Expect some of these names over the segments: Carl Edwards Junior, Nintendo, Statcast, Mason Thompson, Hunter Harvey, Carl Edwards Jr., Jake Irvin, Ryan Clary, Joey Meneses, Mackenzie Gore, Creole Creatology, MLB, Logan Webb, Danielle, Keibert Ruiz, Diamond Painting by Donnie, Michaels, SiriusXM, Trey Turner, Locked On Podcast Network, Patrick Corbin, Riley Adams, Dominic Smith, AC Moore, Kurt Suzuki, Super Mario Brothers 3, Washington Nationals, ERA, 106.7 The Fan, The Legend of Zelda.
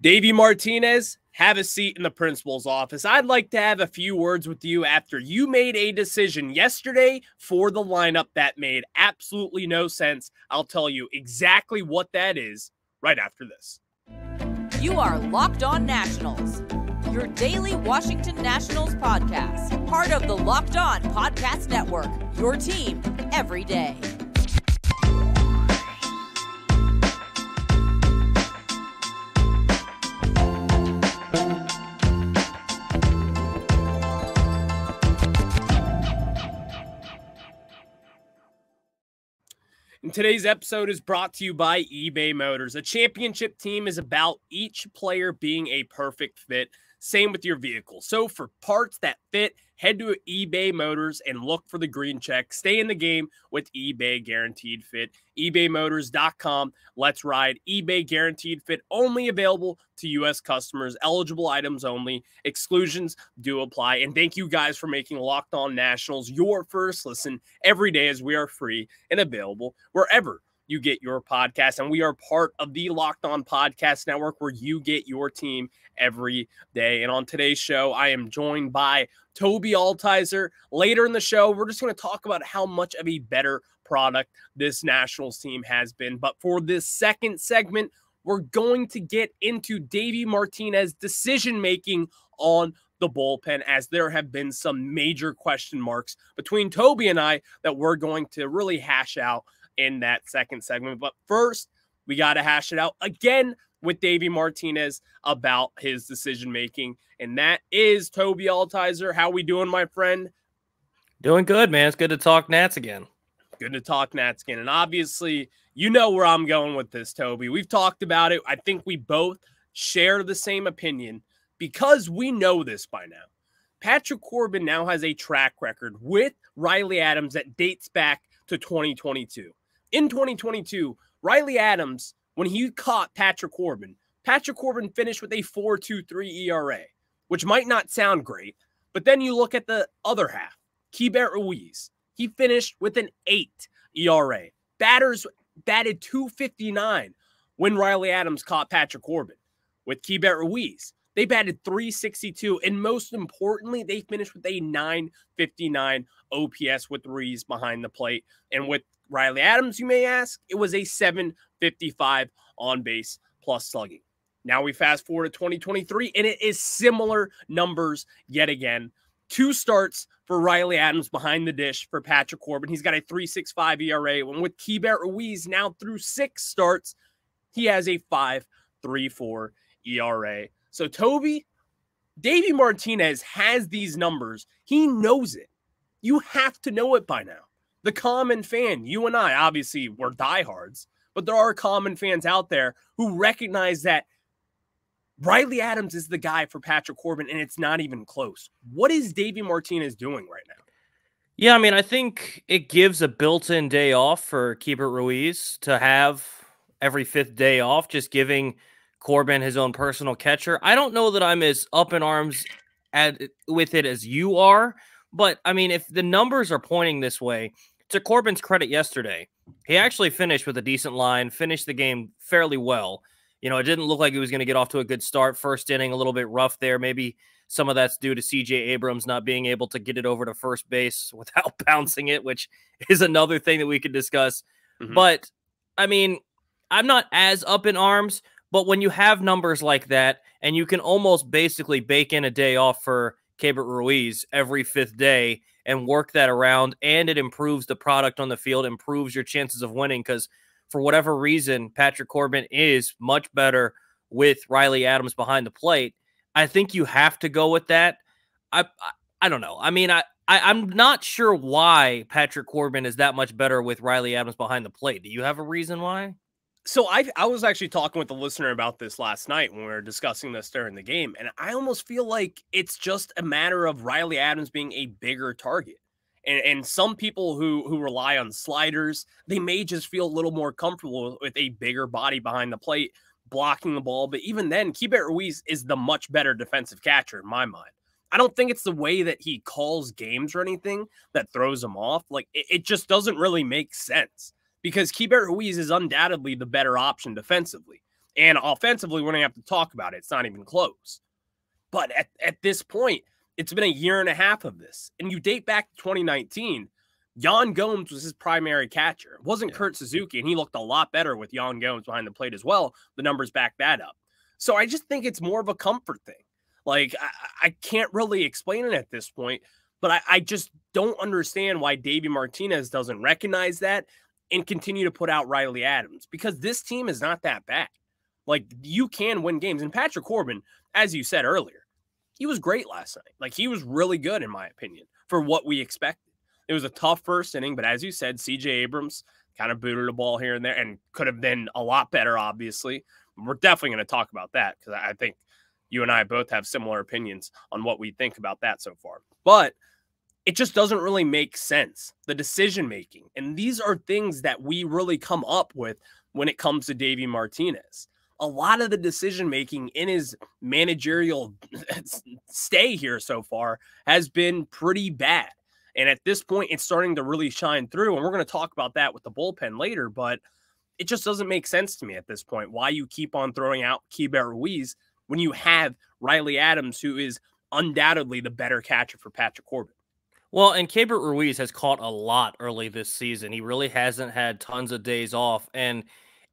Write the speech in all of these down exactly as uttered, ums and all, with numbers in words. Davey Martinez, have a seat in the principal's office. I'd like to have a few words with you after you made a decision yesterday for the lineup that made absolutely no sense. I'll tell you exactly what that is right after this. You are Locked On Nationals, your daily Washington Nationals podcast, part of the Locked On Podcast Network, your team every day. And today's episode is brought to you by eBay Motors. A championship team is about each player being a perfect fit. Same with your vehicle. So for parts that fit, head to eBay Motors and look for the green check. Stay in the game with eBay Guaranteed Fit. ebay motors dot com. Let's ride. eBay Guaranteed Fit, only available to U S customers. Eligible items only. Exclusions do apply. And thank you guys for making Locked On Nationals your first listen every day, as we are free and available wherever you get your podcast. And we are part of the Locked On Podcast Network, where you get your team every day. And on today's show, I am joined by Toby Altizer. Later in the show, we're just going to talk about how much of a better product this Nationals team has been. But for this second segment, we're going to get into Davey Martinez's decision-making on the bullpen, as there have been some major question marks between Toby and I that we're going to really hash out in that second segment. But first, we got to hash it out again with Davey Martinez about his decision-making. And that is Toby Altizer. How we doing, my friend? Doing good, man. It's good to talk Nats again. Good to talk Nats again. And obviously, you know where I'm going with this, Toby. We've talked about it. I think we both share the same opinion because we know this by now. Patrick Corbin now has a track record with Riley Adams that dates back to twenty twenty-two. In twenty twenty-two, Riley Adams, when he caught Patrick Corbin, Patrick Corbin finished with a four two three E R A, which might not sound great, but then you look at the other half. Keibert Ruiz, he finished with an eight E R A. Batters batted two fifty-nine when Riley Adams caught Patrick Corbin. With Keibert Ruiz, they batted three sixty-two, and most importantly, they finished with a nine fifty-nine O P S with Ruiz behind the plate. And with Riley Adams, you may ask, it was a seven fifty-five on base plus slugging. Now we fast forward to twenty twenty-three, and it is similar numbers yet again. Two starts for Riley Adams behind the dish for Patrick Corbin. He's got a three sixty-five E R A. When with Keibert Ruiz, now through six starts, he has a five thirty-four E R A. So Toby, Davey Martinez has these numbers. He knows it. You have to know it by now. The common fan, you and I, obviously, we're diehards, but there are common fans out there who recognize that Riley Adams is the guy for Patrick Corbin, and it's not even close. What is Davey Martinez doing right now? Yeah, I mean, I think it gives a built-in day off for Keibert Ruiz to have every fifth day off, just giving Corbin his own personal catcher. I don't know that I'm as up in arms at, with it as you are, but, I mean, if the numbers are pointing this way, to Corbin's credit yesterday, he actually finished with a decent line, finished the game fairly well. You know, it didn't look like he was going to get off to a good start. First inning, a little bit rough there. Maybe some of that's due to C J. Abrams not being able to get it over to first base without bouncing it, which is another thing that we could discuss. Mm-hmm. But, I mean, I'm not as up in arms, but when you have numbers like that, and you can almost basically bake in a day off for Keibert Ruiz every fifth day and work that around, and it improves the product on the field, improves your chances of winning, because for whatever reason, Patrick Corbin is much better with Riley Adams behind the plate. I think you have to go with that. I I, I don't know. I mean, I, I, I'm not sure why Patrick Corbin is that much better with Riley Adams behind the plate. Do you have a reason why? So I I was actually talking with the listener about this last night when we were discussing this during the game, and I almost feel like it's just a matter of Riley Adams being a bigger target. And and some people who who rely on sliders, they may just feel a little more comfortable with a bigger body behind the plate blocking the ball. But even then, Keibert Ruiz is the much better defensive catcher in my mind. I don't think it's the way that he calls games or anything that throws him off. Like, it, it just doesn't really make sense, because Keibert Ruiz is undoubtedly the better option defensively. And offensively, we don't have to talk about it. It's not even close. But at, at this point, it's been a year and a half of this. And you date back to twenty nineteen, Yon Gomes was his primary catcher. It wasn't yeah. Kurt Suzuki, and he looked a lot better with Yon Gomes behind the plate as well. The numbers back that up. So I just think it's more of a comfort thing. Like, I, I can't really explain it at this point, but I, I just don't understand why Davey Martinez doesn't recognize that and continue to put out Riley Adams, because this team is not that bad. Like, you can win games. And Patrick Corbin, as you said earlier, he was great last night. Like, he was really good, in my opinion, for what we expected. It was a tough first inning, but as you said, C J. Abrams kind of booted a ball here and there and could have been a lot better, obviously. We're definitely going to talk about that, because I think you and I both have similar opinions on what we think about that so far. But it just doesn't really make sense, the decision-making. And these are things that we really come up with when it comes to Davey Martinez. A lot of the decision-making in his managerial stay here so far has been pretty bad. And at this point, it's starting to really shine through. And we're going to talk about that with the bullpen later, but it just doesn't make sense to me at this point why you keep on throwing out Keibert Ruiz when you have Riley Adams, who is undoubtedly the better catcher for Patrick Corbin. Well, and Keibert Ruiz has caught a lot early this season. He really hasn't had tons of days off. And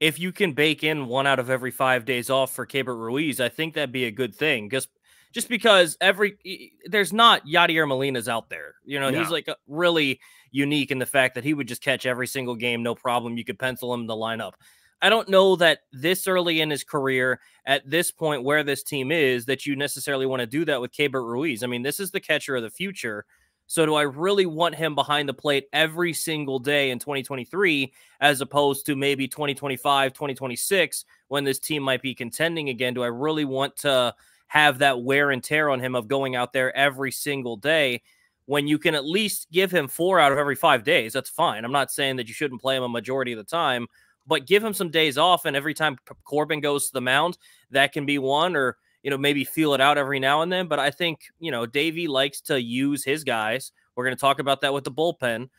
if you can bake in one out of every five days off for Keibert Ruiz, I think that'd be a good thing. Just, just because every there's not Yadier Molina's out there. You know, no. He's like really unique in the fact that he would just catch every single game, no problem. You could pencil him in the lineup. I don't know that this early in his career, at this point where this team is, that you necessarily want to do that with Keibert Ruiz. I mean, this is the catcher of the future. So do I really want him behind the plate every single day in twenty twenty-three, as opposed to maybe twenty twenty-five, twenty twenty-six, when this team might be contending again? Do I really want to have that wear and tear on him of going out there every single day when you can at least give him four out of every five days? That's fine. I'm not saying that you shouldn't play him a majority of the time, but give him some days off. And every time Corbin goes to the mound, that can be one, or, you know, maybe feel it out every now and then. But I think, you know, Davey likes to use his guys. We're going to talk about that with the bullpen.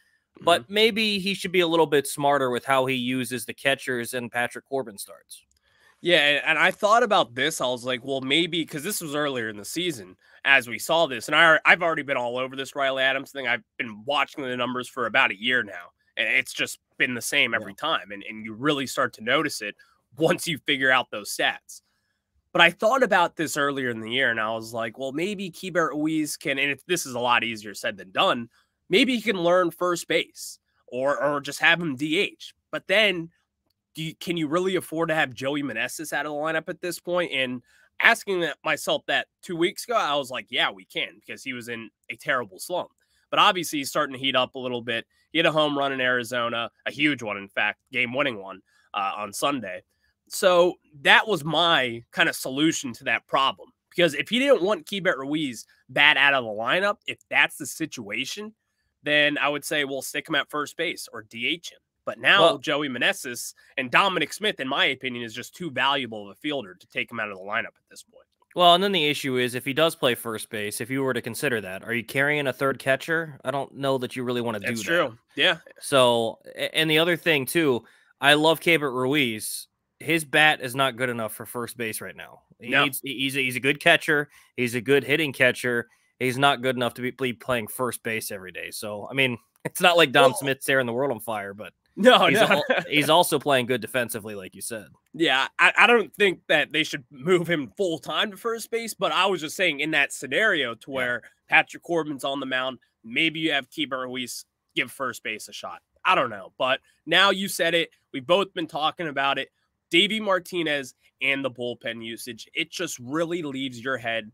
But mm-hmm. maybe he should be a little bit smarter with how he uses the catchers and Patrick Corbin starts. Yeah, and I thought about this. I was like, well, maybe, because this was earlier in the season as we saw this. And I, I've already been all over this Riley Adams thing. I've been watching the numbers for about a year now, and it's just been the same every yeah. time. And, and you really start to notice it once you figure out those stats. But I thought about this earlier in the year, and I was like, well, maybe Keibert Ruiz can, and if this is a lot easier said than done, maybe he can learn first base or or just have him D H. But then do you, can you really afford to have Joey Meneses out of the lineup at this point? And asking that myself that two weeks ago, I was like, yeah, we can, because he was in a terrible slump. But obviously he's starting to heat up a little bit. He had a home run in Arizona, a huge one, in fact, game-winning one uh, on Sunday. So that was my kind of solution to that problem, because if he didn't want Keibert Ruiz bad out of the lineup, if that's the situation, then I would say, well, stick him at first base or D H him. But now well, Joey Meneses and Dominic Smith, in my opinion, is just too valuable of a fielder to take him out of the lineup at this point. Well, and then the issue is, if he does play first base, if you were to consider that, are you carrying a third catcher? I don't know that you really want to do that. That's true. Yeah. So, and the other thing too, I love Keibert Ruiz. His bat is not good enough for first base right now. He no. needs, he's, a, he's a good catcher. He's a good hitting catcher. He's not good enough to be, be playing first base every day. So, I mean, it's not like Dom well, Smith's tearing the world on fire, but no, he's, no. All, he's also playing good defensively, like you said. Yeah, I, I don't think that they should move him full-time to first base, but I was just saying in that scenario to where yeah. Patrick Corbin's on the mound, maybe you have Keibert Ruiz give first base a shot. I don't know, but now you said it. We've both been talking about it. Davey Martinez and the bullpen usage, it just really leaves your head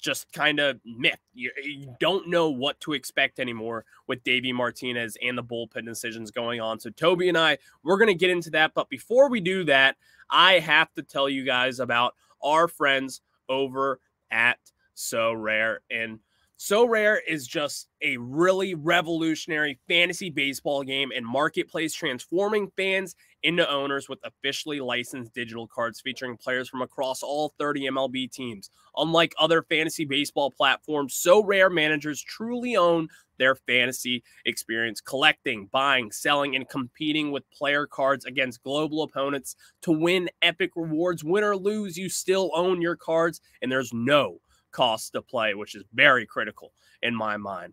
just kind of miffed. You, you don't know what to expect anymore with Davey Martinez and the bullpen decisions going on. So Toby and I, we're going to get into that. But before we do that, I have to tell you guys about our friends over at So Rare. And So Rare is just a really revolutionary fantasy baseball game and marketplace, transforming fans into owners with officially licensed digital cards featuring players from across all thirty M L B teams. Unlike other fantasy baseball platforms, So Rare managers truly own their fantasy experience, collecting, buying, selling, and competing with player cards against global opponents to win epic rewards. Win or lose, you still own your cards, and there's no cost to play, which is very critical in my mind.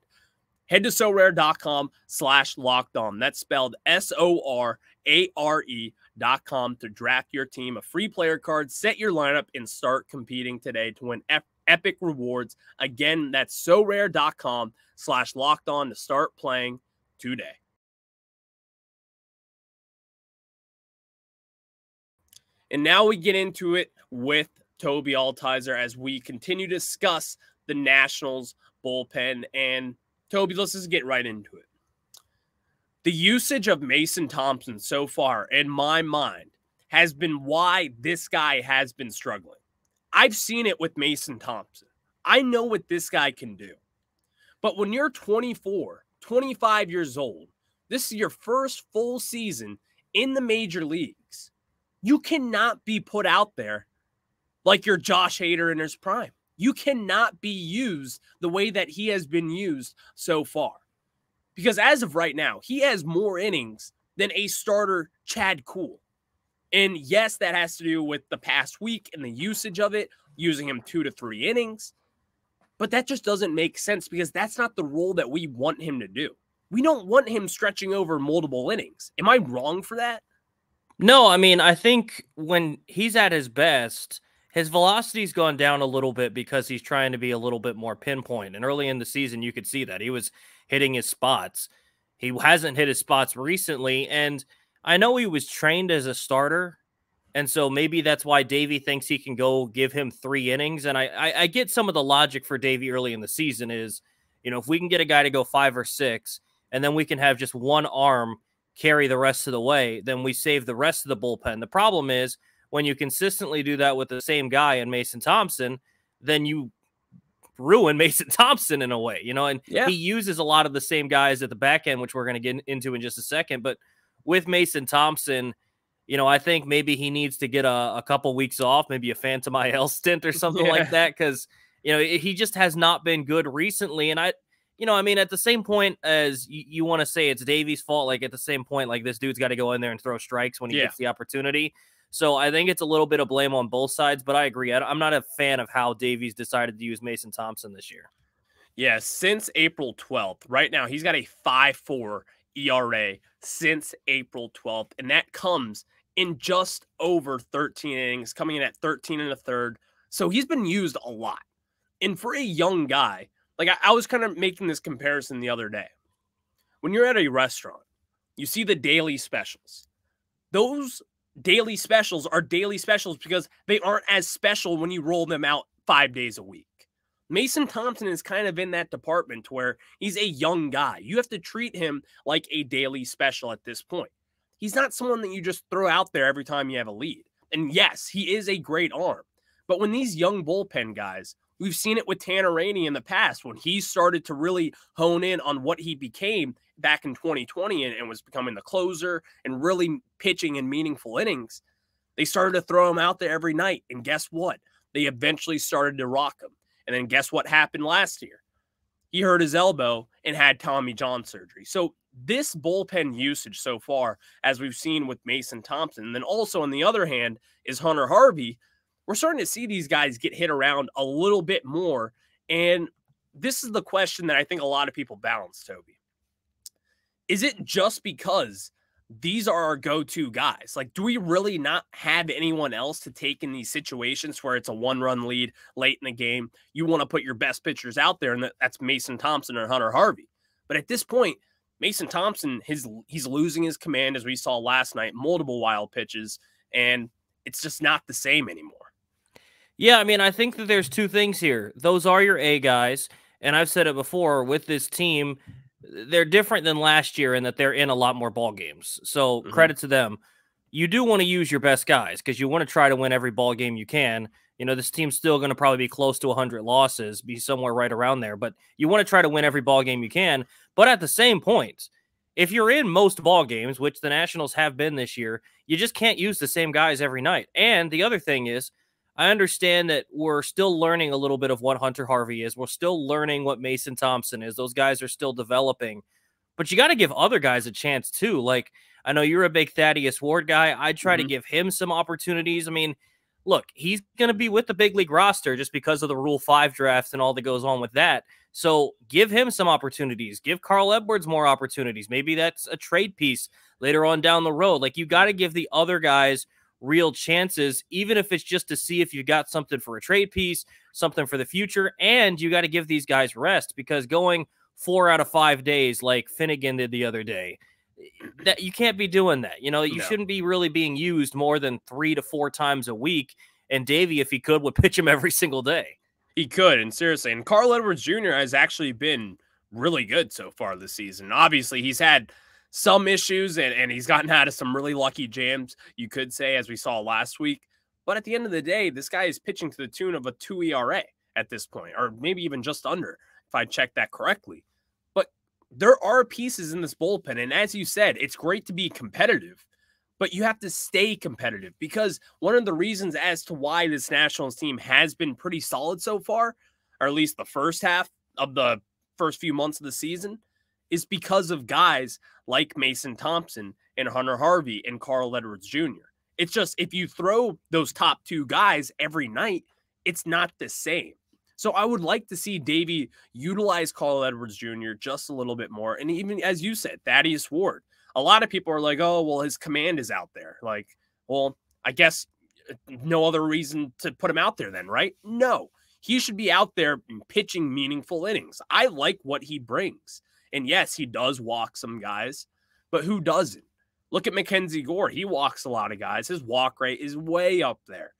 Head to SoRare.com slash locked on. That's spelled S O R A R E dot com to draft your team a free player card, set your lineup, and start competing today to win epic rewards. Again, that's SoRare.com slash locked on to start playing today. And now we get into it with Toby Altizer as we continue to discuss the Nationals bullpen. And Toby, let's just get right into it. The usage of Mason Thompson so far, in my mind, has been why this guy has been struggling. I've seen it with Mason Thompson. I know what this guy can do. But when you're twenty-four, twenty-five years old, this is your first full season in the major leagues. You cannot be put out there like your Josh Hader in his prime. You cannot be used the way that he has been used so far. Because as of right now, he has more innings than a starter, Chad Kuhl. And yes, that has to do with the past week and the usage of it, using him two to three innings. But that just doesn't make sense because that's not the role that we want him to do. We don't want him stretching over multiple innings. Am I wrong for that? No, I mean, I think when he's at his best, his velocity's gone down a little bit because he's trying to be a little bit more pinpoint. And early in the season, you could see that he was hitting his spots. He hasn't hit his spots recently. And I know he was trained as a starter. And so maybe that's why Davey thinks he can go give him three innings. And I, I, I get some of the logic for Davey early in the season is, you know, if we can get a guy to go five or six, and then we can have just one arm carry the rest of the way, then we save the rest of the bullpen. The problem is, when you consistently do that with the same guy in Mason Thompson, then you ruin Mason Thompson in a way, you know, and yeah. He uses a lot of the same guys at the back end, which we're going to get into in just a second. But with Mason Thompson, you know, I think maybe he needs to get a, a couple weeks off, maybe a phantom I L stint or something yeah. like that. Cause you know, he just has not been good recently. And I, you know, I mean, at the same point as you, you want to say it's Davey's fault, like at the same point, like this dude's got to go in there and throw strikes when he yeah. gets the opportunity. So I think it's a little bit of blame on both sides, but I agree. I'm not a fan of how Davies decided to use Mason Thompson this year. Yeah, since April twelfth, right now, he's got a five four E R A since April twelfth, and that comes in just over thirteen innings, coming in at thirteen and a third. So he's been used a lot. And for a young guy, like I, I was kind of making this comparison the other day. When you're at a restaurant, you see the daily specials. Those daily specials are daily specials because they aren't as special when you roll them out five days a week. Mason Thompson is kind of in that department to where he's a young guy. You have to treat him like a daily special at this point. He's not someone that you just throw out there every time you have a lead. And yes, he is a great arm. But when these young bullpen guys, we've seen it with Tanner Rainey in the past when he started to really hone in on what he became back in twenty twenty and, and was becoming the closer and really pitching in meaningful innings. They started to throw him out there every night. And guess what? They eventually started to rock him. And then guess what happened last year? He hurt his elbow and had Tommy John surgery. So this bullpen usage so far, as we've seen with Mason Thompson, and then also on the other hand is Hunter Harvey. We're starting to see these guys get hit around a little bit more. And this is the question that I think a lot of people balance, Toby. Is it just because these are our go-to guys? Like, do we really not have anyone else to take in these situations where it's a one-run lead late in the game? You want to put your best pitchers out there, and that's Mason Thompson or Hunter Harvey. But at this point, Mason Thompson, his, he's losing his command, as we saw last night, multiple wild pitches, and it's just not the same anymore. Yeah, I mean, I think that there's two things here. Those are your A guys, and I've said it before, with this team, they're different than last year in that they're in a lot more ball games. So mm-hmm. credit to them. you do want to use your best guys because you want to try to win every ball game you can. You know, this team's still going to probably be close to one hundred losses, be somewhere right around there. But you want to try to win every ball game you can. But at the same point, if you're in most ball games, which the Nationals have been this year, you just can't use the same guys every night. And the other thing is, I understand that we're still learning a little bit of what Hunter Harvey is. We're still learning what Mason Thompson is. Those guys are still developing. But you got to give other guys a chance too. Like, I know you're a big Thaddeus Ward guy. I try mm-hmm. to give him some opportunities. I mean, look, he's going to be with the big league roster just because of the Rule five drafts and all that goes on with that. So give him some opportunities. Give Carl Edwards more opportunities. Maybe that's a trade piece later on down the road. Like, you got to give the other guys real chances, even if it's just to see if you got something for a trade piece, something for the future, and you got to give these guys rest, because going four out of five days like Finnegan did the other day, that you can't be doing that. You know, you no. shouldn't be really being used more than three to four times a week. And Davey, if he could, would pitch him every single day. He could, and seriously. And Carl Edwards Junior has actually been really good so far this season. Obviously, he's had some issues, and, and he's gotten out of some really lucky jams, you could say, as we saw last week. But at the end of the day, this guy is pitching to the tune of a two E R A at this point, or maybe even just under, if I checked that correctly. There are pieces in this bullpen, and as you said, it's great to be competitive, but you have to stay competitive, because one of the reasons as to why this Nationals team has been pretty solid so far, or at least the first half of the first few months of the season, is because of guys like Mason Thompson and Hunter Harvey and Carl Edwards Junior It's just, if you throw those top two guys every night, it's not the same. So I would like to see Davey utilize Carl Edwards Junior just a little bit more. And even, as you said, Thaddeus Ward. A lot of people are like, oh, well, his command is out there. Like, well, I guess no other reason to put him out there then, right? No, he should be out there pitching meaningful innings. I like what he brings. And yes, he does walk some guys, but who doesn't? Look at Mackenzie Gore. He walks a lot of guys. His walk rate is way up there,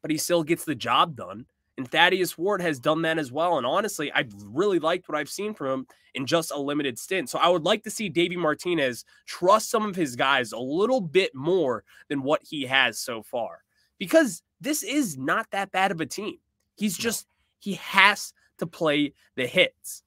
but he still gets the job done. And Thaddeus Ward has done that as well. And honestly, I've really liked what I've seen from him in just a limited stint. So I would like to see Davey Martinez trust some of his guys a little bit more than what he has so far, because this is not that bad of a team. He's just, he has to play the hits.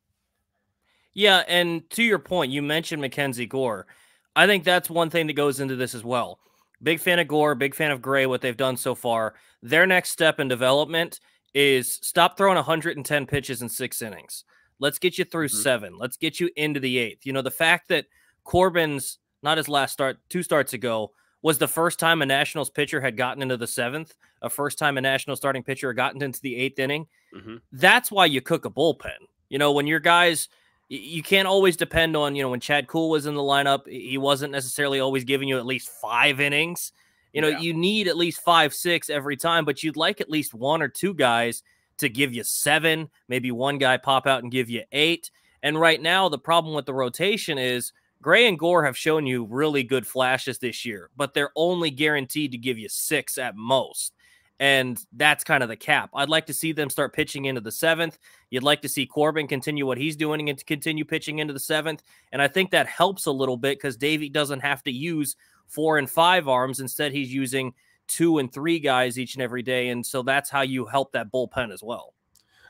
Yeah. And to your point, you mentioned Mackenzie Gore. I think that's one thing that goes into this as well. Big fan of Gore, big fan of Gray, what they've done so far. Their next step in development is stop throwing one hundred ten pitches in six innings. Let's get you through seven. Let's get you into the eighth. You know, the fact that Corbin's, not his last start, two starts ago, was the first time a Nationals pitcher had gotten into the seventh, a first time a Nationals starting pitcher had gotten into the eighth inning. Mm-hmm. That's why you cook a bullpen. You know, when your guys, you can't always depend on, you know, when Chad Kuhl was in the lineup, he wasn't necessarily always giving you at least five innings. You know, yeah. you need at least five, six every time, but you'd like at least one or two guys to give you seven, maybe one guy pop out and give you eight. And right now, the problem with the rotation is Gray and Gore have shown you really good flashes this year, but they're only guaranteed to give you six at most. And that's kind of the cap. I'd like to see them start pitching into the seventh. You'd like to see Corbin continue what he's doing and to continue pitching into the seventh. And I think that helps a little bit, because Davey doesn't have to use four and five arms. Instead, he's using two and three guys each and every day. And so that's how you help that bullpen as well.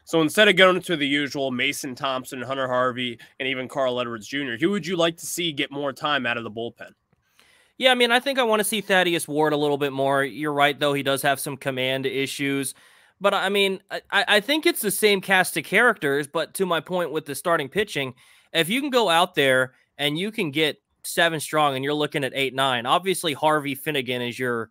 So instead of going to the usual Mason Thompson, Hunter Harvey, and even Carl Edwards Junior, who would you like to see get more time out of the bullpen? Yeah, I mean, I think I want to see Thaddeus Ward a little bit more. You're right, though. He does have some command issues. But, I mean, I, I think it's the same cast of characters. But to my point with the starting pitching, if you can go out there and you can get seven strong and you're looking at eight, nine. Obviously, Harvey Finnegan is your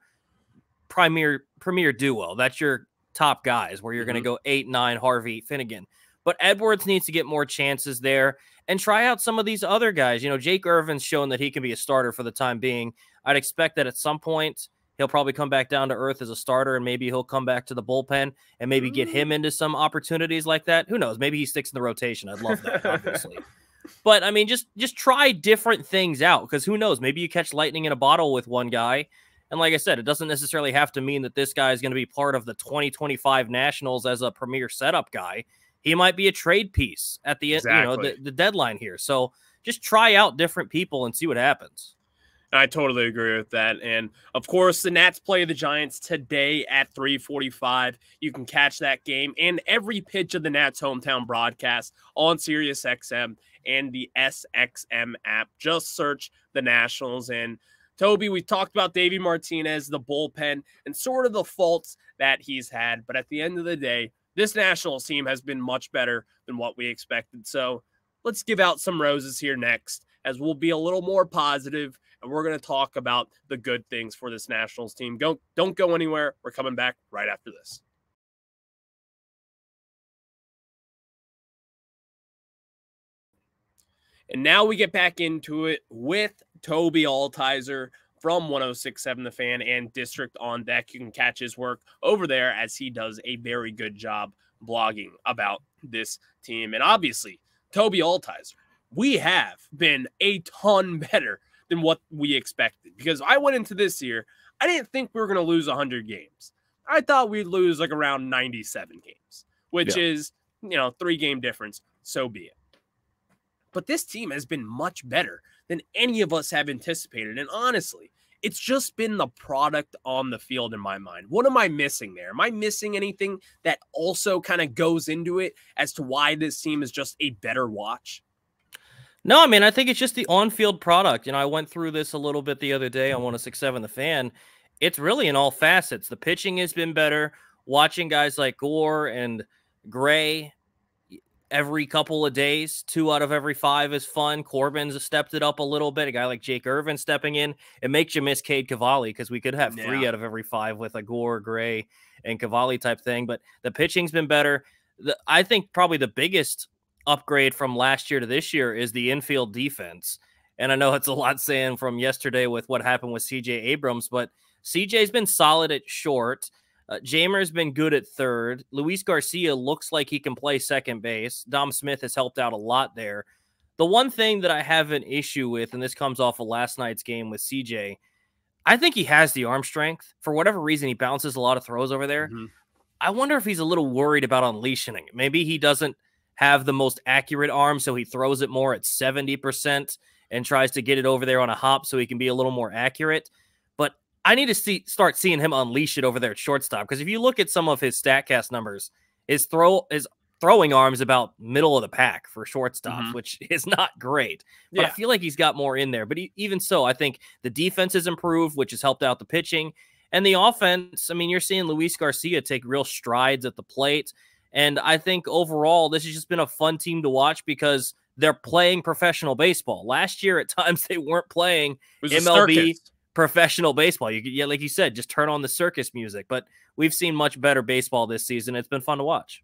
premier premier duo. That's your top guys where you're mm-hmm. going to go eight, nine, Harvey Finnegan. But Edwards needs to get more chances there and try out some of these other guys. You know, Jake Irvin's shown that he can be a starter for the time being. I'd expect that at some point he'll probably come back down to earth as a starter, and maybe he'll come back to the bullpen and maybe mm-hmm. get him into some opportunities like that. Who knows? Maybe he sticks in the rotation. I'd love that, obviously. But, I mean, just just try different things out, because who knows? Maybe you catch lightning in a bottle with one guy. And like I said, it doesn't necessarily have to mean that this guy is going to be part of the twenty twenty-five Nationals as a premier setup guy. He might be a trade piece at the end, exactly. you know, the, the deadline here. So just try out different people and see what happens. I totally agree with that. And, of course, the Nats play the Giants today at three forty-five. You can catch that game and every pitch of the Nats hometown broadcast on SiriusXM and the S X M app. Just search the Nationals. And, Toby, we talked about Davey Martinez, the bullpen, and sort of the faults that he's had. But at the end of the day, this Nationals team has been much better than what we expected. So let's give out some roses here next, as we'll be a little more positive, and we're going to talk about the good things for this Nationals team. Don't, don't go anywhere. We're coming back right after this. And now we get back into it with Toby Altizer from one oh six point seven The Fan and District on Deck. You can catch his work over there, as he does a very good job blogging about this team. And obviously, Toby Altizer, we have been a ton better than what we expected, because I went into this year, I didn't think we were going to lose one hundred games. I thought we'd lose like around ninety-seven games, which yeah. is, you know, three game difference. So be it. But this team has been much better than any of us have anticipated. And honestly, it's just been the product on the field in my mind. What am I missing there? Am I missing anything that also kind of goes into it as to why this team is just a better watch? No, I mean, I think it's just the on-field product. You know, I went through this a little bit the other day on one oh six point seven The Fan. It's really in all facets. The pitching has been better. Watching guys like Gore and Gray every couple of days, two out of every five is fun. Corbin's stepped it up a little bit. A guy like Jake Irvin stepping in. It makes you miss Cade Cavalli, because we could have yeah. three out of every five with a Gore, Gray, and Cavalli type thing. But the pitching's been better. The, I think probably the biggest upgrade from last year to this year is the infield defense. And I know it's a lot saying from yesterday with what happened with C J. Abrams, but C J's been solid at short. Uh, Jamer's been good at third. Luis Garcia looks like he can play second base. Dom Smith has helped out a lot there. The one thing that I have an issue with, and this comes off of last night's game with C J, I think he has the arm strength. For whatever reason, he bounces a lot of throws over there. Mm-hmm. I wonder if he's a little worried about unleashing it. Maybe he doesn't have the most accurate arm, so he throws it more at seventy percent and tries to get it over there on a hop so he can be a little more accurate. But I need to see start seeing him unleash it over there at shortstop, because if you look at some of his StatCast numbers, his throw his throwing arm is about middle of the pack for shortstop, mm-hmm. which is not great. But yeah. I feel like he's got more in there. But he, even so, I think the defense has improved, which has helped out the pitching. And the offense, I mean, you're seeing Luis Garcia take real strides at the plate. And I think overall, this has just been a fun team to watch, because they're playing professional baseball. Last year, at times, they weren't playing M L B professional baseball. You, yeah, like you said, just turn on the circus music. But we've seen much better baseball this season. It's been fun to watch.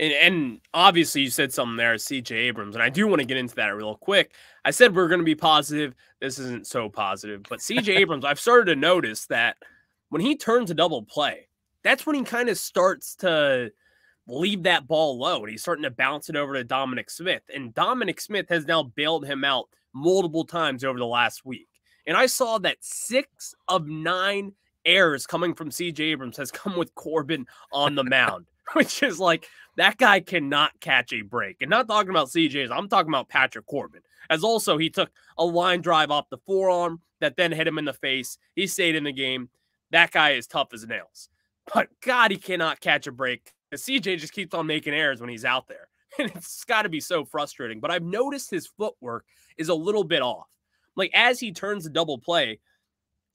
And, and obviously, you said something there, C J. Abrams, and I do want to get into that real quick. I said we're going to be positive. This isn't so positive. But C J. Abrams, I've started to notice that when he turns a double play, that's when he kind of starts to – leave that ball low, and he's starting to bounce it over to Dominic Smith. And Dominic Smith has now bailed him out multiple times over the last week. And I saw that six of nine errors coming from C J. Abrams has come with Corbin on the mound, which is like, that guy cannot catch a break. And not talking about C J's, I'm talking about Patrick Corbin. As also, he took a line drive off the forearm that then hit him in the face. He stayed in the game. That guy is tough as nails. But God, he cannot catch a break. C J just keeps on making errors when he's out there. And it's got to be so frustrating. But I've noticed his footwork is a little bit off. Like, as he turns a double play,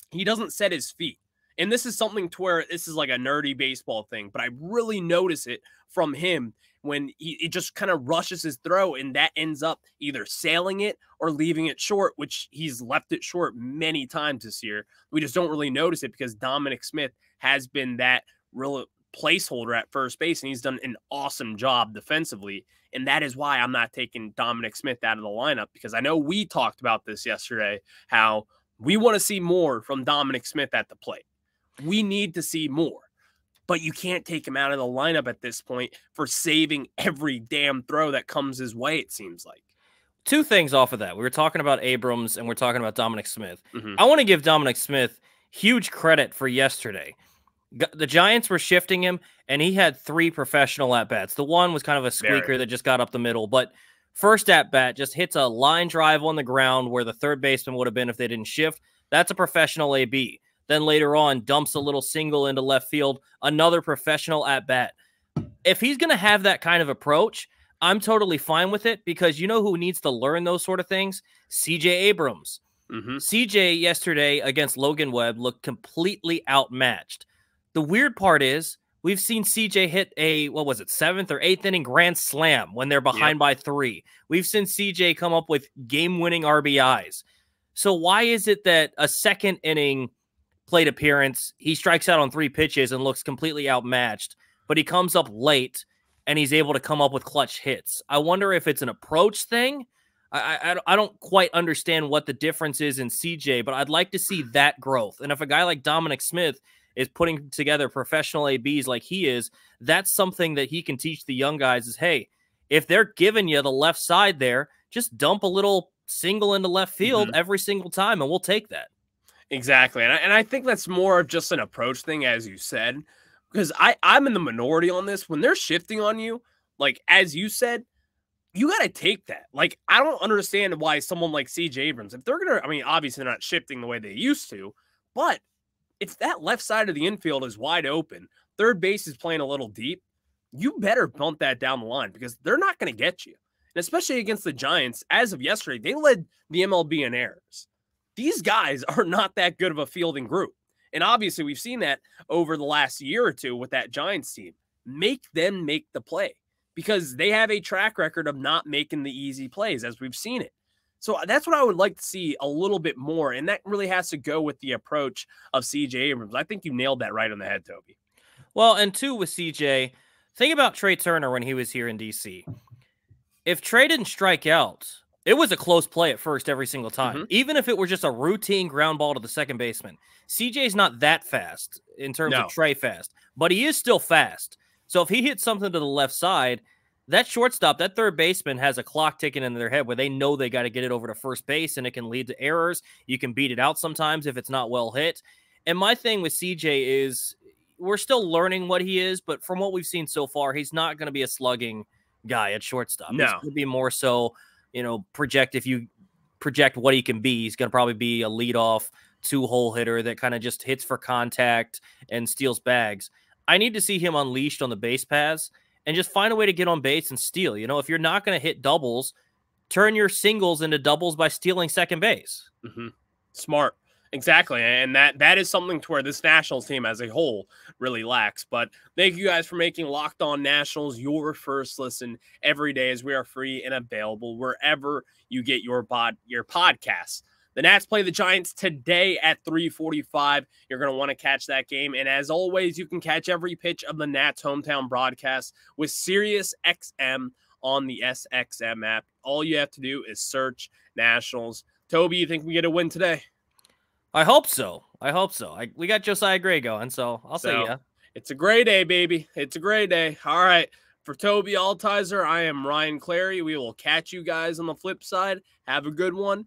he doesn't set his feet. And this is something to where this is like a nerdy baseball thing, but I really notice it from him when he it just kind of rushes his throw, and that ends up either sailing it or leaving it short, which he's left it short many times this year. We just don't really notice it because Dominic Smith has been that real placeholder at first base, and he's done an awesome job defensively. And that is why I'm not taking Dominic Smith out of the lineup, because I know we talked about this yesterday, how we want to see more from Dominic Smith at the plate. We need to see more, but you can't take him out of the lineup at this point for saving every damn throw that comes his way, it seems like. Two things off of that. We were talking about Abrams and we're talking about Dominic Smith. Mm-hmm. I want to give Dominic Smith huge credit for yesterday. The Giants were shifting him, and he had three professional at-bats. The one was kind of a squeaker that just got up the middle, but first at-bat just hits a line drive on the ground where the third baseman would have been if they didn't shift. That's a professional A B. Then later on, dumps a little single into left field. Another professional at bat. If he's going to have that kind of approach, I'm totally fine with it, because you know who needs to learn those sort of things? C J. Abrams. Mm-hmm. C J yesterday against Logan Webb looked completely outmatched. The weird part is we've seen C J hit a, what was it, seventh or eighth inning grand slam when they're behind yep. by three. We've seen C J come up with game-winning R B Is. So why is it that a second inning plate appearance, he strikes out on three pitches and looks completely outmatched, but he comes up late and he's able to come up with clutch hits? I wonder if it's an approach thing. I, I, I don't quite understand what the difference is in C J, but I'd like to see that growth. And if a guy like Dominic Smith is putting together professional A Bs like he is, that's something that he can teach the young guys is, hey, if they're giving you the left side there, just dump a little single into left field mm-hmm. every single time, and we'll take that. Exactly. And I, and I think that's more of just an approach thing, as you said, because I, I'm in the minority on this. When they're shifting on you, like as you said, you got to take that. Like, I don't understand why someone like C J. Abrams, if they're going to, I mean, obviously they're not shifting the way they used to, but if that left side of the infield is wide open, third base is playing a little deep, you better bump that down the line, because they're not going to get you. And especially against the Giants, as of yesterday, they led the M L B in errors. These guys are not that good of a fielding group. And obviously we've seen that over the last year or two with that Giants team. Make them make the play, because they have a track record of not making the easy plays, as we've seen it. So that's what I would like to see a little bit more, and that really has to go with the approach of C J. Abrams. I think you nailed that right on the head, Toby. Well, and two, with C J, think about Trey Turner when he was here in D C. If Trey didn't strike out, it was a close play at first every single time, mm-hmm. even if it were just a routine ground ball to the second baseman. C J's not that fast in terms no. of Trey fast, but he is still fast. So if he hits something to the left side, that shortstop, that third baseman has a clock ticking in their head where they know they got to get it over to first base, and it can lead to errors. You can beat it out sometimes if it's not well hit. And my thing with C J is we're still learning what he is, but from what we've seen so far, he's not going to be a slugging guy at shortstop. No. He's going to be more so, you know, project if you project what he can be. He's going to probably be a leadoff two-hole hitter that kind of just hits for contact and steals bags. I need to see him unleashed on the base paths and just find a way to get on base and steal. You know, if you're not going to hit doubles, turn your singles into doubles by stealing second base. Mm-hmm. Smart. Exactly. And that that is something to where this Nationals team as a whole really lacks. But thank you guys for making Locked On Nationals your first listen every day, as we are free and available wherever you get your pod, your podcasts. The Nats play the Giants today at three forty-five. You're going to want to catch that game. And as always, you can catch every pitch of the Nats hometown broadcast with SiriusXM on the S X M app. All you have to do is search Nationals. Toby, you think we get a win today? I hope so. I hope so. I, we got Josiah Gray going, so I'll so, say yeah. It's a gray day, baby. It's a gray day. All right. For Toby Altizer, I am Ryan Clary. We will catch you guys on the flip side. Have a good one.